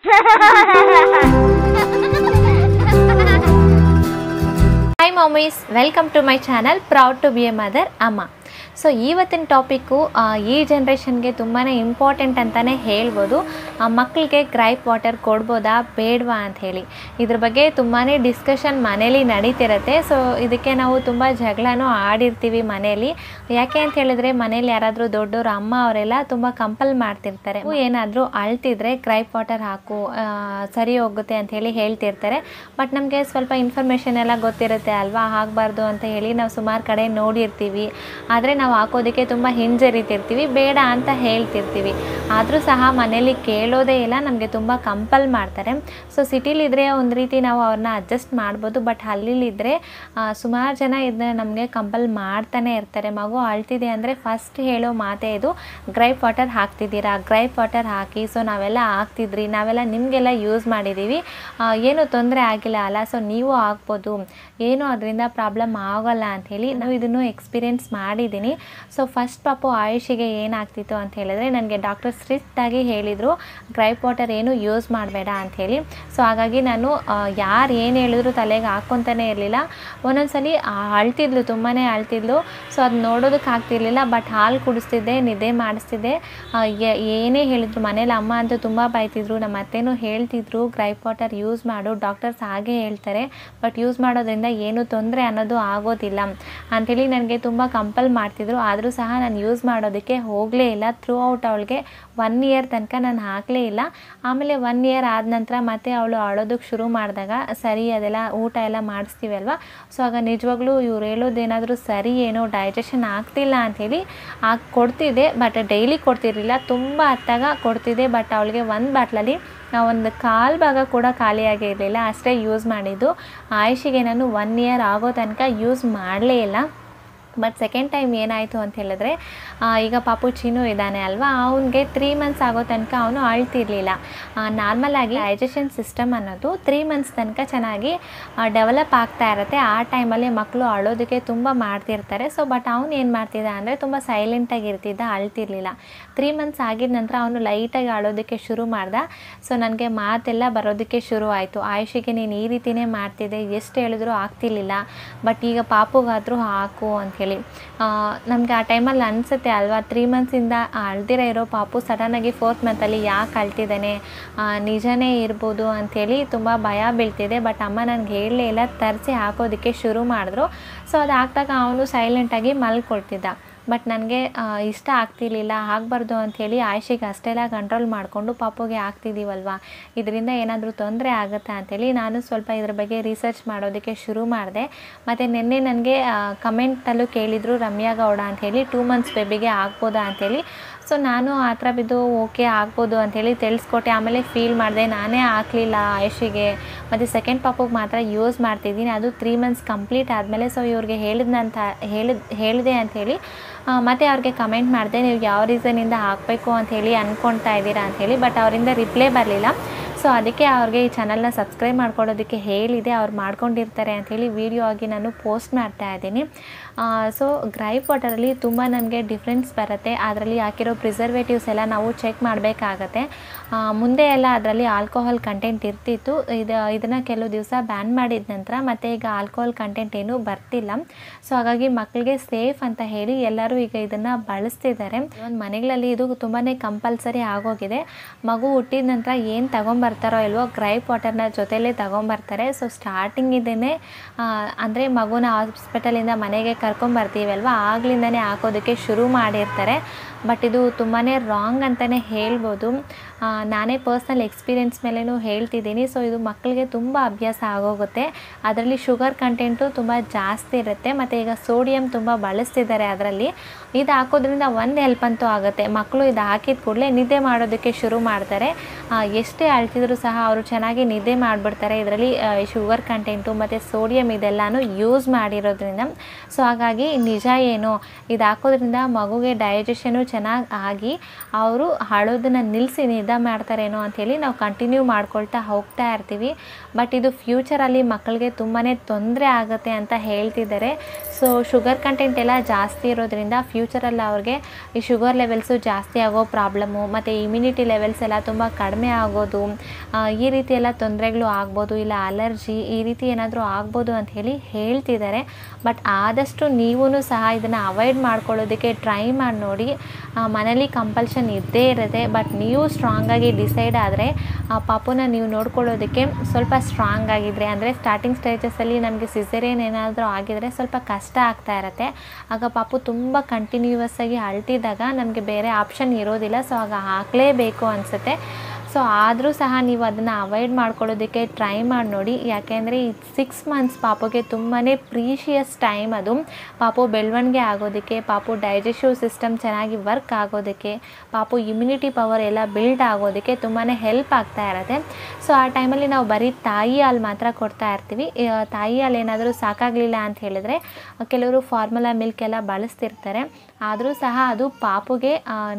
Hi mommies, welcome to my channel Proud to be a Mother Amma. So ಇವತ್ತಿನ topic ಈ generation ಗೆ ತುಂಬಾನೇ important ಅಂತಾನೆ ಹೇಳಬಹುದು ಮಕ್ಕಳಿಗೆ ಗ್ರೈಪ್ ವಾಟರ್ ಕೊಡಬೋದಾ ಬೇಡವಾ ಅಂತ ಹೇಳಿ ಇದರ ಬಗ್ಗೆ ತುಂಬಾನೇ ಡಿಸ್ಕಷನ್ ಮನೆಯಲ್ಲಿ ನಡೆಯುತ್ತಿರುತ್ತೆ ಸೋ ಇದಕ್ಕೆ ನಾವು ತುಂಬಾ ಜಗಳಾನೋ ಆಡಿರ್ತೀವಿ ಮನೆಯಲ್ಲಿ ಯಾಕೆ ಅಂತ ಹೇಳಿದ್ರೆ ಮನೆಯಲ್ಲಿ ಯಾರಾದರೂ ದೊಡ್ಡವರು ಅಮ್ಮ ಅವರೆಲ್ಲ ತುಂಬಾ ಕಂಪಲ್ ಮಾಡ್ತಿರ್ತಾರೆ ಏನಾದರೂ ಅಳ್ತಿದ್ರೆ ಗ್ರೈಪ್ ವಾಟರ್ ಹಾಕು ಸರಿ ಹೋಗುತ್ತೆ ಅಂತ ಹೇಳಿ ಹೇಳ್ತಿರ್ತಾರೆ ಬಟ್ ನಮಗೆ ಸ್ವಲ್ಪ ಇನ್ಫರ್ಮೇಷನ್ ಎಲ್ಲ ಗೊತ್ತಿರುತ್ತೆ ಅಲ್ವಾ ಆಗಬಾರದು ಅಂತ ಹೇಳಿ ನಾವು ಸುಮಾರು ಕಡೆ ನೋಡಿರ್ತೀವಿ ಆದ್ರೆ ನಾವು ಹಾಕೋದಕ್ಕೆ ತುಂಬಾ ಹಿಂಜರಿತಿರ್ತೀವಿ ಬೇಡ ಅಂತ ಹೇಳ್ತಿರ್ತೀವಿ ಆದರೂ ಸಹ ಮನೆಯಲ್ಲಿ ಕೇಳೋದೇ ಇಲ್ಲ ನಮಗೆ ತುಂಬಾ ಕಂಪಲ್ ಮಾಡ್ತಾರೆ ಸೋ ಸಿಟಿಲಿ ಇದ್ರೆ ಒಂದು ರೀತಿ ನಾವು ಅವರನ್ನು ಅಡ್ಜಸ್ಟ್ ಮಾಡಬಹುದು ಬಟ್ ಹಳ್ಳಿಲಿ ಇದ್ರೆ ಸುಮಾರು ಜನ ಇದನ್ನ ನಮಗೆ ಕಂಪಲ್ ಮಾಡ್ತಾನೆ ಇರ್ತಾರೆ ಮಗು ಅಳ್ತಿದೆ ಅಂದ್ರೆ ಫಸ್ಟ್ ಹೇಳೋ ಮಾತೆ ಇದು ಗ್ರೈಪ್ ವಾಟರ್ ಹಾಕ್ತಿದ್ದೀರಾ ಗ್ರೈಪ್ ವಾಟರ್ ಹಾಕಿ ಸೋ ನಾವೆಲ್ಲ ಹಾಕ್ತಿದ್ರಿ ನಾವೆಲ್ಲ ನಿಮಗೆಲ್ಲ ಯೂಸ್ ಮಾಡಿದೀವಿ ಏನು ತೊಂದರೆ ಆಗಿಲ್ಲ ಅಲ್ಲ ಸೋ ನೀವು ಹಾಕಬಹುದು ಏನು ಅದರಿಂದ ಪ್ರಾಬ್ಲಮ್ ಆಗಲ್ಲ ಅಂತ ಹೇಳಿ ನಾವು ಇದನ್ನು ಎಕ್ಸ್‌ಪೀರಿಯನ್ಸ್ ಮಾಡಿದೀನಿ So first ಪಾಪು ಆಯುಷಿಗೆ ಏನಾಗ್ತಿತ್ತು ಅಂತ ಹೇಳಿದ್ರೆ ನನಗೆ ಡಾಕ್ಟರ್ ಸ್ಟ್ರಿಕ್ಟ್ ಆಗಿ ಹೇಳಿದ್ರು ಗ್ರೈಪ್ ವಾಟರ್ ಏನು ಯೂಸ್ ಮಾಡಬೇಡ ಅಂತ ಹೇಳಿ ಸೋ ಹಾಗಾಗಿ ನಾನು ಯಾರು ಏನು ಹೇಳಿದ್ರು ತಲೆಗೆ ಹಾಕೊಂತಾನೆ ಇರಲಿಲ್ಲ ಒಂದೊಂದ್ಸಲಿ ಅಳ್ತಿದ್ಲು ತುಂಬಾನೇ ಅಳ್ತಿದ್ಲು ಸೋ ಅದು ನೋಡೋದಕ್ಕೆ ಆಗ್ತಿರ್ಲಿಲ್ಲ ಬಟ್ ಹಾಲು ಕುಡಿಸ್ತಿದ್ದೆ ನಿದ್ದೆ ಮಾಡಿಸ್ತಿದ್ದೆ ಏನೇ ಹೇಳಿದ್ರು ಮನೇಲಿ ಅಮ್ಮ ಅಂತ ತುಂಬಾ ಬೈತಿದ್ರು ನಮ್ಮ ಅತ್ತೆನೂ ಹೇಳ್ತಿದ್ರು ಗ್ರೈಪ್ ವಾಟರ್ ಯೂಸ್ ಮಾಡು ಡಾಕ್ಟರ್ಸ್ ಹಾಗೆ ಹೇಳ್ತಾರೆ ಬಟ್ ಯೂಸ್ ಮಾಡೋದ್ರಿಂದ ಏನು ತೊಂದರೆ ಅನ್ನೋದು ಆಗೋದಿಲ್ಲ ಅಂತ ಹೇಳಿ ನನಗೆ ತುಂಬಾ ಕಂಪಲ್ ಮಾಡ್ತಿದ್ರು ಆದರೂ ಸಹ ನಾನು ಯೂಸ್ ಮಾಡೋದಕ್ಕೆ ಹೋಗಲೇ ಇಲ್ಲ ಥ್ರೂ ಔಟ್ ಅವಳಿಗೆ 1 ಇಯರ್ ತನಕ ನಾನು ಹಾಕಲೇ ಇಲ್ಲ ಆಮೇಲೆ 1 ಇಯರ್ ಆದ ನಂತರ ಮತ್ತೆ ಅವಳು ಅಳೋದಕ್ಕೆ ಶುರು ಮಾಡಿದಾಗ ಸರಿ ಅದೆಲ್ಲ ಊಟ ಎಲ್ಲ ಮಾಡಿಸ್ತೀವಿ ಅಲ್ವಾ ಸೋ ಆಗ ನಿಜವಾಗ್ಲೂ ಇವ್ರು ಹೇಳೋದೇನಾದರೂ ಸರಿ ಏನೋ ಡೈಜೆಷನ್ ಆಗ್ತಿಲ್ಲ ಅಂತ ಹೇಳಿ ಕೊಡ್ತಿದ್ದೆ ಬಟ್ ಡೈಲಿ ಕೊಡ್ತಿರಲಿಲ್ಲ ತುಂಬ ಅತ್ತಾಗ ಕೊಡ್ತಿದ್ದೆ ಬಟ್ ಅವಳಿಗೆ ಒಂದು ಬಾಟ್ಲಲ್ಲಿ ನಾವು ಒಂದು ಕಾಲು ಭಾಗ ಕೂಡ ಖಾಲಿಯಾಗಿರಲಿಲ್ಲ ಅಷ್ಟೇ ಯೂಸ್ ಮಾಡಿದ್ದು ಆಯುಷಿಗೆ ನಾನು 1 ಇಯರ್ ಆಗೋ ತನಕ ಯೂಸ್ ಮಾಡಲೇ ಇಲ್ಲ ಬಟ್ ಸೆಕೆಂಡ್ ಟೈಮ್ ಏನಾಯಿತು ಅಂತ ಹೇಳಿದ್ರೆ ಈಗ ಪಾಪು ಚಿನ್ನು ಇದ್ದಾನೆ ಅಲ್ವಾ ಅವನಿಗೆ 3 ಮಂತ್ಸ್ ಆಗೋ ತನಕ ಅವನು ಅಳ್ತಿರಲಿಲ್ಲ ನಾರ್ಮಲ್ ಆಗಿ ಡೈಜೆಷನ್ ಸಿಸ್ಟಮ್ ಅನ್ನೋದು 3 ಮಂತ್ಸ್ ತನಕ ಚೆನ್ನಾಗಿ ಡೆವಲಪ್ ಆಗ್ತಾ ಇರುತ್ತೆ ಆ ಟೈಮಲ್ಲಿ ಮಕ್ಕಳು ಅಳೋದಕ್ಕೆ ತುಂಬ ಮಾಡ್ತಿರ್ತಾರೆ ಸೊ ಬಟ್ ಅವನು ಏನು ಮಾಡ್ತಿದ್ದ ಅಂದರೆ ತುಂಬ ಸೈಲೆಂಟಾಗಿ ಇರ್ತಿದ್ದ ಅಳ್ತಿರಲಿಲ್ಲ 3 ಮಂತ್ಸ್ ಆಗಿದ ನಂತರ ಅವನು ಲೈಟಾಗಿ ಅಳೋದಕ್ಕೆ ಶುರು ಮಾಡ್ದ ಸೊ ನನಗೆ ಮಾತೆಲ್ಲ ಬರೋದಕ್ಕೆ ಶುರು ಆಯಿತು ಆಯುಷಿಗೆ ನೀನು ಈ ರೀತಿಯೇ ಮಾಡ್ತಿದ್ದೆ ಎಷ್ಟು ಹೇಳಿದ್ರು ಆಗ್ತಿರಲಿಲ್ಲ ಬಟ್ ಈಗ ಪಾಪುಗಾದರೂ ಹಾಕು ಅಂತ ಹೇಳಿ ನಮಗೆ ಆ ಟೈಮಲ್ಲಿ ಅನಿಸುತ್ತೆ ಅಲ್ವಾ 3 ಮಂತ್ಸಿಂದ ಅಳ್ದಿರ ಇರೋ ಪಾಪು ಸಡನ್ನಾಗಿ 4th ಮಂತಲ್ಲಿ ಯಾಕೆ ಅಳ್ತಿದ್ದಾನೆ ನಿಜನೇ ಇರ್ಬೋದು ಅಂಥೇಳಿ ತುಂಬ ಭಯ ಬೀಳ್ತಿದೆ ಬಟ್ ಅಮ್ಮ ನನಗೆ ಹೇಳಲೇ ಇಲ್ಲ ತರಿಸಿ ಹಾಕೋದಕ್ಕೆ ಶುರು ಮಾಡಿದ್ರು ಸೊ ಅದಾಗ್ದಾಗ ಅವನು ಸೈಲೆಂಟಾಗಿ ಮಲ್ಕೊಳ್ತಿದ್ದ ಬಟ್ ನನಗೆ ಇಷ್ಟ ಆಗ್ತಿರಲಿಲ್ಲ ಆಗಬಾರ್ದು ಅಂಥೇಳಿ ಆಯುಷಿಗೆ ಅಷ್ಟೆಲ್ಲ ಕಂಟ್ರೋಲ್ ಮಾಡಿಕೊಂಡು ಪಾಪುಗೆ ಆಗ್ತಿದ್ದೀವಲ್ವ ಇದರಿಂದ ಏನಾದರೂ ತೊಂದರೆ ಆಗುತ್ತಾ ಅಂಥೇಳಿ ನಾನು ಸ್ವಲ್ಪ ಇದ್ರ ಬಗ್ಗೆ ರಿಸರ್ಚ್ ಮಾಡೋದಕ್ಕೆ ಶುರು ಮಾಡಿದೆ ಮತ್ತು ನಿನ್ನೆ ನನಗೆ ಕಮೆಂಟಲ್ಲೂ ಕೇಳಿದರು ರಮ್ಯಾ ಗೌಡ ಅಂಥೇಳಿ 2 ಮಂತ್ಸ್ ಬೇಬಿಗೆ ಆಗ್ಬೋದಾ ಅಂಥೇಳಿ ಸೊ ನಾನು ಆ ಥರ ಬಿದ್ದು ಓಕೆ ಆಗ್ಬೋದು ಅಂಥೇಳಿ ತಿಳಿಸ್ಕೊಟ್ಟೆ ಆಮೇಲೆ ಫೀಲ್ ಮಾಡಿದೆ ನಾನೇ ಹಾಕಲಿಲ್ಲ ಆಯುಷಿಗೆ ಮತ್ತು ಸೆಕೆಂಡ್ ಪಾಪುಗೆ ಮಾತ್ರ ಯೂಸ್ ಮಾಡ್ತಿದ್ದೀನಿ ಅದು 3 ಮಂತ್ಸ್ ಕಂಪ್ಲೀಟ್ ಆದಮೇಲೆ ಸೊ ಇವ್ರಿಗೆ ಹೇಳಿದೆ ಅಂಥೇಳಿ ಮತ್ತು ಅವ್ರಿಗೆ ಕಮೆಂಟ್ ಮಾಡಿದೆ ನೀವು ಯಾವ ರೀಸನಿಂದ ಹಾಕಬೇಕು ಅಂಥೇಳಿ ಅಂದ್ಕೊಳ್ತಾ ಇದ್ದೀರಾ ಅಂಥೇಳಿ ಬಟ್ ಅವರಿಂದ ರಿಪ್ಲೈ ಬರಲಿಲ್ಲ ಸೊ ಅದಕ್ಕೆ ಅವ್ರಿಗೆ ಈ ಚಾನಲ್ನ ಸಬ್ಸ್ಕ್ರೈಬ್ ಮಾಡ್ಕೊಳ್ಳೋದಕ್ಕೆ ಹೇಳಿದೆ ಅವ್ರು ಮಾಡ್ಕೊಂಡಿರ್ತಾರೆ ಅಂಥೇಳಿ ವೀಡಿಯೋ ಆಗಿ ನಾನು ಪೋಸ್ಟ್ ಮಾಡ್ತಾ ಇದ್ದೀನಿ ಸೊ ಗ್ರೈಪ್ ವಾಟರಲ್ಲಿ ತುಂಬ ನನಗೆ ಡಿಫ್ರೆನ್ಸ್ ಬರುತ್ತೆ ಅದರಲ್ಲಿ ಹಾಕಿರೋ ಪ್ರಿಸರ್ವೇಟಿವ್ಸ್ ಎಲ್ಲ ನಾವು ಚೆಕ್ ಮಾಡಬೇಕಾಗತ್ತೆ ಮುಂದೆ ಎಲ್ಲ ಅದರಲ್ಲಿ ಆಲ್ಕೋಹಾಲ್ ಕಂಟೆಂಟ್ ಇರ್ತಿತ್ತು ಇದನ್ನು ಕೆಲವು ದಿವಸ ಬ್ಯಾನ್ ಮಾಡಿದ ನಂತರ ಮತ್ತು ಈಗ ಆಲ್ಕೋಹಾಲ್ ಕಂಟೆಂಟ್ ಏನೂ ಬರ್ತಿಲ್ಲ ಸೊ ಹಾಗಾಗಿ ಮಕ್ಕಳಿಗೆ ಸೇಫ್ ಅಂತ ಹೇಳಿ ಎಲ್ಲರೂ ಈಗ ಇದನ್ನು ಬಳಸ್ತಿದ್ದಾರೆ ಒಂದು ಮನೆಗಳಲ್ಲಿ ಇದು ತುಂಬಾ ಕಂಪಲ್ಸರಿ ಆಗೋಗಿದೆ ಮಗು ಹುಟ್ಟಿದ ನಂತರ ಏನು ತಗೊಂಬರ್ತಾರೋ ಇಲ್ವೋ ಗ್ರೈಪ್ ವಾಟರ್ನ ಜೊತೆಲೇ ತಗೊಂಬರ್ತಾರೆ ಸೊ ಸ್ಟಾರ್ಟಿಂಗಿಂದನೇ ಅಂದರೆ ಮಗುನ ಹಾಸ್ಪಿಟಲಿಂದ ಮನೆಗೆ ಕರ್ಕೊಂಬರ್ತೀವಲ್ವ ಆಗ್ಲಿಂದನೇ ಹಾಕೋದಕ್ಕೆ ಶುರು ಮಾಡಿರ್ತಾರೆ ಬಟ್ ಇದು ತುಂಬಾ ರಾಂಗ್ ಅಂತಲೇ ಹೇಳ್ಬೋದು ನಾನೇ ಪರ್ಸ್ನಲ್ ಎಕ್ಸ್ಪೀರಿಯೆನ್ಸ್ ಮೇಲೂ ಹೇಳ್ತಿದ್ದೀನಿ ಸೊ ಇದು ಮಕ್ಕಳಿಗೆ ತುಂಬ ಅಭ್ಯಾಸ ಆಗೋಗುತ್ತೆ ಅದರಲ್ಲಿ ಶುಗರ್ ಕಂಟೆಂಟು ತುಂಬ ಜಾಸ್ತಿ ಇರುತ್ತೆ ಮತ್ತು ಈಗ ಸೋಡಿಯಂ ತುಂಬ ಬಳಸ್ತಿದ್ದಾರೆ ಅದರಲ್ಲಿ ಇದು ಹಾಕೋದ್ರಿಂದ ಒಂದು ಹೆಲ್ಪ್ ಅಂತೂ ಆಗುತ್ತೆ ಮಕ್ಕಳು ಇದು ಹಾಕಿದ ಕೂಡಲೇ ನಿದ್ದೆ ಮಾಡೋದಕ್ಕೆ ಶುರು ಮಾಡ್ತಾರೆ ಎಷ್ಟೇ ಅಳ್ತಿದ್ರು ಸಹ ಅವರು ಚೆನ್ನಾಗಿ ನಿದ್ದೆ ಮಾಡಿಬಿಡ್ತಾರೆ ಇದರಲ್ಲಿ ಶುಗರ್ ಕಂಟೆಂಟು ಮತ್ತು ಸೋಡಿಯಂ ಇದೆಲ್ಲನೂ ಯೂಸ್ ಮಾಡಿರೋದ್ರಿಂದ ಸೊ ಹಾಗಾಗಿ ನಿಜ ಏನು ಇದು ಹಾಕೋದ್ರಿಂದ ಮಗುಗೆ ಡೈಜೆಷನು ಚೆನ್ನಾಗಿ ಆಗಿ ಅವರು ಅಳೋದನ್ನು ನಿಲ್ಲಿಸಿ ನಿಷೇಧ ಮಾಡ್ತಾರೇನೋ ಅಂತ ಹೇಳಿ ನಾವು ಕಂಟಿನ್ಯೂ ಮಾಡ್ಕೊಳ್ತಾ ಹೋಗ್ತಾ ಇರ್ತೀವಿ. ಬಟ್ ಇದು ಫ್ಯೂಚರ್ ಅಲ್ಲಿ ಮಕ್ಕಳಿಗೆ ತುಂಬಾನೇ ತೊಂದರೆ ಆಗುತ್ತೆ ಅಂತ ಹೇಳ್ತಿದ್ದಾರೆ. ಸೊ ಶುಗರ್ ಕಂಟೆಂಟ್ ಎಲ್ಲ ಜಾಸ್ತಿ ಇರೋದ್ರಿಂದ ಫ್ಯೂಚರ್ ಅಲ್ಲಿ ಅವರಿಗೆ ಈ ಶುಗರ್ ಲೆವೆಲ್ಸ್ ಜಾಸ್ತಿ ಆಗೋ ಪ್ರಾಬ್ಲಮ್ ಮತ್ತೆ ಇಮ್ಯುನಿಟಿ ಲೆವೆಲ್ಸ್ ಎಲ್ಲ ತುಂಬಾ ಕಡಿಮೆ ಆಗೋದು, ಈ ರೀತಿ ಎಲ್ಲ ತೊಂದರೆಗಳು ಆಗ್ಬೋದು, ಇಲ್ಲ ಅಲರ್ಜಿ ಈ ರೀತಿ ಏನಾದರೂ ಆಗ್ಬೋದು ಅಂತ ಹೇಳಿ ಹೇಳ್ತಿದ್ದಾರೆ. ಬಟ್ ಆದಷ್ಟು ನೀವೂ ಸಹ ಇದನ್ನು ಅವಾಯ್ಡ್ ಮಾಡ್ಕೊಳ್ಳೋದಕ್ಕೆ ಟ್ರೈ ಮಾಡಿ ನೋಡಿ. ಮನೇಲಿ ಕಂಪಲ್ಷನ್ ಇದ್ದೇ ಇರುತ್ತೆ, ಬಟ್ ನೀವು ಸ್ಟ್ರಾಂಗಾಗಿ ಡಿಸೈಡ್ ಆದರೆ ಪಾಪುನ ನೀವು ನೋಡ್ಕೊಳ್ಳೋದಕ್ಕೆ ಸ್ವಲ್ಪ ಸ್ಟ್ರಾಂಗ್ ಆಗಿದ್ರೆ, ಅಂದರೆ ಸ್ಟಾರ್ಟಿಂಗ್ ಸ್ಟೇಜಸ್ಸಲ್ಲಿ ನಮಗೆ ಸಿಸೇರಿಯನ್ ಏನಾದರೂ ಆಗಿದರೆ ಸ್ವಲ್ಪ ಕಷ್ಟ ಆಗ್ತಾ ಇರುತ್ತೆ. ಆಗ ಪಾಪು ತುಂಬ ಕಂಟಿನ್ಯೂವಸ್ ಆಗಿ ಅಳ್ತಿದ್ದಾಗ ನಮಗೆ ಬೇರೆ ಆಪ್ಷನ್ ಇರೋದಿಲ್ಲ, ಸೊ ಆಗ ಹಾಕಲೇಬೇಕು ಅನಿಸುತ್ತೆ. ಸೊ ಆದರೂ ಸಹ ನೀವು ಅದನ್ನು ಅವಾಯ್ಡ್ ಮಾಡ್ಕೊಳ್ಳೋದಕ್ಕೆ ಟ್ರೈ ಮಾಡಿ ನೋಡಿ. ಯಾಕೆಂದರೆ ಈ 6 months ಪಾಪುಗೆ ತುಂಬಾ ಪ್ರೀಷಿಯಸ್ ಟೈಮ್, ಅದು ಪಾಪು ಬೆಳವಣಿಗೆ ಆಗೋದಕ್ಕೆ, ಪಾಪು ಡೈಜೆಸ್ಟಿವ್ ಸಿಸ್ಟಮ್ ಚೆನ್ನಾಗಿ ವರ್ಕ್ ಆಗೋದಕ್ಕೆ, ಪಾಪು ಇಮ್ಯುನಿಟಿ ಪವರ್ ಎಲ್ಲ ಬಿಲ್ಡ್ ಆಗೋದಕ್ಕೆ ತುಂಬಾ ಹೆಲ್ಪ್ ಆಗ್ತಾ ಇರುತ್ತೆ. ಸೊ ಆ ಟೈಮಲ್ಲಿ ನಾವು ಬರೀ ತಾಯಿ ಹಾಲು ಮಾತ್ರ ಕೊಡ್ತಾ ಇರ್ತೀವಿ. ತಾಯಿ ಹಾಲು ಏನಾದರೂ ಸಾಕಾಗಲಿಲ್ಲ ಅಂತ ಹೇಳಿದ್ರೆ ಕೆಲವರು ಫಾರ್ಮುಲಾ ಮಿಲ್ಕ್ ಎಲ್ಲ ಬಳಸ್ತಿರ್ತಾರೆ, ಆದರೂ ಸಹ ಅದು ಪಾಪುಗೆ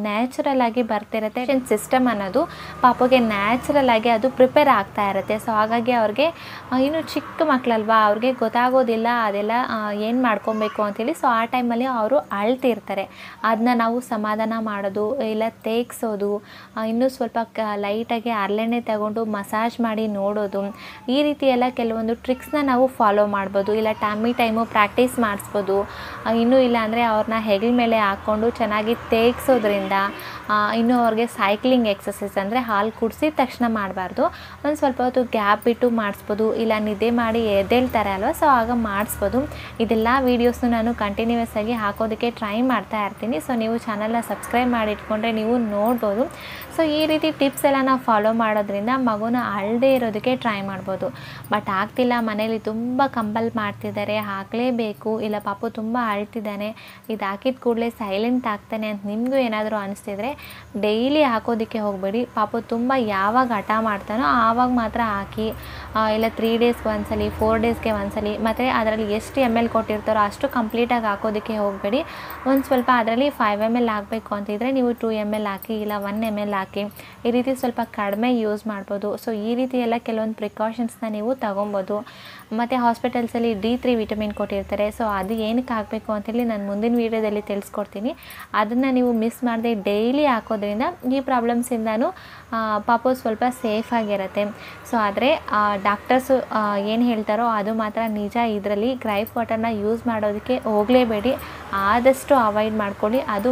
ನ್ಯಾಚುರಲ್ ಆಗಿ ಬರ್ತಿರುತ್ತೆ. ಸಿಸ್ಟಮ್ ಅನ್ನೋದು ಪಾಪುಗೆ ನ್ಯಾಚುರಲ್ ಆಗಿ ಅದು ಪ್ರಿಪೇರ್ ಆಗ್ತಾ ಇರುತ್ತೆ. ಸೊ ಹಾಗಾಗಿ ಅವ್ರಿಗೆ ಇನ್ನೂ ಚಿಕ್ಕ ಮಕ್ಕಳಲ್ವಾ, ಅವ್ರಿಗೆ ಗೊತ್ತಾಗೋದಿಲ್ಲ ಅದೆಲ್ಲ ಏನು ಮಾಡ್ಕೊಬೇಕು ಅಂಥೇಳಿ. ಸೊ ಆ ಟೈಮಲ್ಲಿ ಅವರು ಅಳ್ತಿರ್ತಾರೆ, ಅದನ್ನ ನಾವು ಸಮಾಧಾನ ಮಾಡೋದು ಇಲ್ಲ ತೇಗ್ಸೋದು, ಇನ್ನೂ ಸ್ವಲ್ಪ ಲೈಟಾಗಿ ಹರಳೆಣ್ಣೆ ತಗೊಂಡು ಮಸಾಜ್ ಮಾಡಿ ನೋಡೋದು, ಈ ರೀತಿ ಎಲ್ಲ ಕೆಲವೊಂದು ಟ್ರಿಕ್ಸ್ನ ನಾವು ಫಾಲೋ ಮಾಡ್ಬೋದು. ಇಲ್ಲ ಟಮ್ಮಿ ಟೈಮು ಪ್ರಾಕ್ಟೀಸ್ ಮಾಡಿಸ್ಬೋದು. ಇನ್ನೂ ಇಲ್ಲಾಂದರೆ ಅವ್ರನ್ನ ಹೆಗಲ ಮೇಲೆ ಹಾಕ್ಕೊಂಡು ಚೆನ್ನಾಗಿ ತೇಗ್ಸೋದ್ರಿಂದ, ಇನ್ನೂ ಅವ್ರಿಗೆ ಸೈಕ್ಲಿಂಗ್ ಎಕ್ಸಸೈಸ್ ಅಂದರೆ ಹಾಲು ಕುಡಿಸಿದ ತಕ್ಷಣ ಮಾಡಬಾರ್ದು, ಒಂದು ಸ್ವಲ್ಪ ಹೊತ್ತು ಗ್ಯಾಪ್ ಬಿಟ್ಟು ಮಾಡಿಸ್ಬೋದು. ಇಲ್ಲ ನಿದ್ದೆ ಮಾಡಿ ಎದ್ದೇಳ್ತಾರೆ ಅಲ್ವಾ, ಸೊ ಆಗ ಮಾಡಿಸ್ಬೋದು. ಇದೆಲ್ಲ ವೀಡಿಯೋಸ್ನು ನಾನು ಕಂಟಿನ್ಯೂಯಸ್ ಆಗಿ ಹಾಕೋದಕ್ಕೆ ಟ್ರೈ ಮಾಡ್ತಾ ಇರ್ತೀನಿ. ಸೊ ನೀವು ಚಾನಲ್ನ ಸಬ್ಸ್ಕ್ರೈಬ್ ಮಾಡಿ ಇಟ್ಕೊಂಡ್ರೆ ನೀವು ನೋಡ್ಬೋದು. ಸೊ ಈ ರೀತಿ ಟಿಪ್ಸ್ ಎಲ್ಲ ನಾವು ಫಾಲೋ ಮಾಡೋದ್ರಿಂದ ಮಗುನ ಅಳದೇ ಇರೋದಕ್ಕೆ ಟ್ರೈ ಮಾಡ್ಬೋದು. ಬಟ್ ಆಗ್ತಿಲ್ಲ, ಮನೇಲಿ ತುಂಬ ಕಂಪಲ್ ಮಾಡ್ತಿದ್ದಾರೆ, ಹಾಕಲೇಬೇಕು, ಇಲ್ಲ ಪಾಪು ತುಂಬ ಅಳ್ತಿದ್ದಾನೆ, ಇದು ಹಾಕಿದ ಕೂಡಲೇ ಸೈಲೆಂಟ್ ಆಗ್ತಾನೆ ಅಂತ ನಿಮಗೂ ಏನಾದರೂ ಅನಿಸ್ತಿದ್ರೆ ಡೈಲಿ ಹಾಕೋದಕ್ಕೆ ಹೋಗಬೇಡಿ. ಪಾಪು ತುಂಬ ಯಾವಾಗ ಹಠ ಮಾಡ್ತಾನೋ ಆವಾಗ ಮಾತ್ರ ಹಾಕಿ, ಇಲ್ಲ 3 days ಒಂದ್ಸಲಿ, 4 daysಗೆ ಒಂದ್ಸಲಿ, ಮತ್ತು ಅದರಲ್ಲಿ ಎಷ್ಟು ml ಕೊಟ್ಟಿರ್ತಾರೋ ಅಷ್ಟು ಕಂಪ್ಲೀಟಾಗಿ ಹಾಕೋದಕ್ಕೆ ಹೋಗಬೇಡಿ. ಒಂದು ಸ್ವಲ್ಪ ಅದರಲ್ಲಿ 5 ml ಹಾಕಬೇಕು ಅಂತಿದ್ರೆ ನೀವು 2 ml ಹಾಕಿ, ಇಲ್ಲ 1 ml ಹಾಕಿ, ಈ ರೀತಿ ಸ್ವಲ್ಪ ಕಡಿಮೆ ಯೂಸ್ ಮಾಡ್ಬೋದು. ಸೊ ಈ ರೀತಿ ಎಲ್ಲ ಕೆಲವೊಂದು ಪ್ರಿಕಾಷನ್ಸ್ನ ನೀವು ತಗೊಬೋದು. ಮತ್ತು ಹಾಸ್ಪಿಟಲ್ಸಲ್ಲಿ D3 ವಿಟಮಿನ್ ಕೊಟ್ಟಿರ್ತಾರೆ, ಸೊ ಅದು ಏನಕ್ಕೆ ಹಾಕಬೇಕು ಅಂತೇಳಿ ನಾನು ಮುಂದಿನ ವೀಡಿಯೋದಲ್ಲಿ ತಿಳಿಸ್ಕೊಡ್ತೀನಿ. ಅದನ್ನು ನೀವು ಮಿಸ್ ಮಾಡದೆ ಡೈಲಿ ಹಾಕೋದ್ರಿಂದ ಈ ಪ್ರಾಬ್ಲಮ್ಸಿಂದನೂ ಪಾಪು ಸ್ವಲ್ಪ ಸೇಫಾಗಿರುತ್ತೆ. ಸೊ ಆದರೆ ಡಾಕ್ಟರ್ಸು ಏನು ಹೇಳ್ತಾರೋ ಅದು ಮಾತ್ರ ನಿಜ. ಇದರಲ್ಲಿ ಗ್ರೈಪ್ ವಾಟರ್ನ ಯೂಸ್ ಮಾಡೋದಕ್ಕೆ ಹೋಗಲೇಬೇಡಿ, ಆದಷ್ಟು ಅವಾಯ್ಡ್ ಮಾಡ್ಕೊಳ್ಳಿ. ಅದು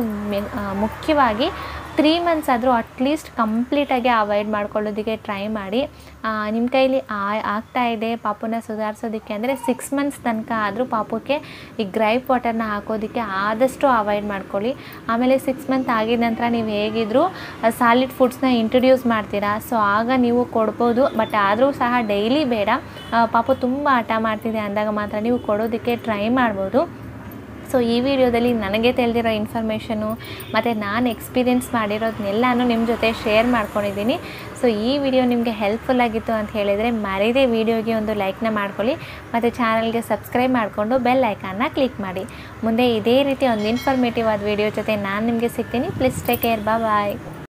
ಮುಖ್ಯವಾಗಿ 3 months ಆದರೂ ಅಟ್ಲೀಸ್ಟ್ ಕಂಪ್ಲೀಟಾಗಿ ಅವಾಯ್ಡ್ ಮಾಡ್ಕೊಳ್ಳೋದಕ್ಕೆ ಟ್ರೈ ಮಾಡಿ. ನಿಮ್ಮ ಕೈಲಿ ಆಗ್ತಾ ಇದೆ ಪಾಪುನ ಸುಧಾರಿಸೋದಕ್ಕೆ ಅಂದರೆ 6 months ತನಕ ಆದರೂ ಪಾಪುಗೆ ಈ ಗ್ರೈಪ್ ವಾಟರ್ನ ಹಾಕೋದಕ್ಕೆ ಆದಷ್ಟು ಅವಾಯ್ಡ್ ಮಾಡ್ಕೊಳ್ಳಿ. ಆಮೇಲೆ 6 months ಆಗಿದ ನಂತರ ನೀವು ಹೇಗಿದ್ದರೂ ಸಾಲಿಡ್ ಫುಡ್ಸ್ನ ಇಂಟ್ರೊಡ್ಯೂಸ್ ಮಾಡ್ತೀರಾ, ಸೊ ಆಗ ನೀವು ಕೊಡ್ಬೋದು. ಬಟ್ ಆದರೂ ಸಹ ಡೈಲಿ ಬೇಡ, ಪಾಪು ತುಂಬ ಹಠ ಮಾಡ್ತಿದೆ ಅಂದಾಗ ಮಾತ್ರ ನೀವು ಕೊಡೋದಕ್ಕೆ ಟ್ರೈ ಮಾಡ್ಬೋದು. ಸೊ ಈ ವಿಡಿಯೋದಲ್ಲಿ ನನಗೆ ತಿಳಿದಿರೋ ಇನ್ಫಾರ್ಮೇಷನು ಮತ್ತು ನಾನು ಎಕ್ಸ್ಪೀರಿಯೆನ್ಸ್ ಮಾಡಿರೋದನ್ನೆಲ್ಲನೂ ನಿಮ್ಮ ಜೊತೆ ಶೇರ್ ಮಾಡ್ಕೊಂಡಿದ್ದೀನಿ. ಸೊ ಈ ವಿಡಿಯೋ ನಿಮಗೆ ಹೆಲ್ಪ್ಫುಲ್ ಆಗಿತ್ತು ಅಂತ ಹೇಳಿದರೆ ಮರೆಯದೇ ವಿಡಿಯೋಗೆ ಒಂದು ಲೈಕ್ನ ಮಾಡ್ಕೊಳ್ಳಿ, ಮತ್ತು ಚಾನಲ್ಗೆ ಸಬ್ಸ್ಕ್ರೈಬ್ ಮಾಡಿಕೊಂಡು ಬೆಲ್ ಐಕಾನ್ನ ಕ್ಲಿಕ್ ಮಾಡಿ. ಮುಂದೆ ಇದೇ ರೀತಿ ಒಂದು ಇನ್ಫಾರ್ಮೇಟಿವ್ ಆದ ವಿಡಿಯೋ ಜೊತೆ ನಾನು ನಿಮಗೆ ಸಿಗ್ತೀನಿ. Please take care, bye.